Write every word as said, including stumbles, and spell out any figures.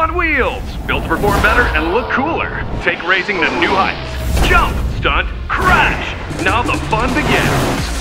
on wheels, built to perform better and look cooler. Take racing to new heights. Jump, stunt, crash. Now the fun begins.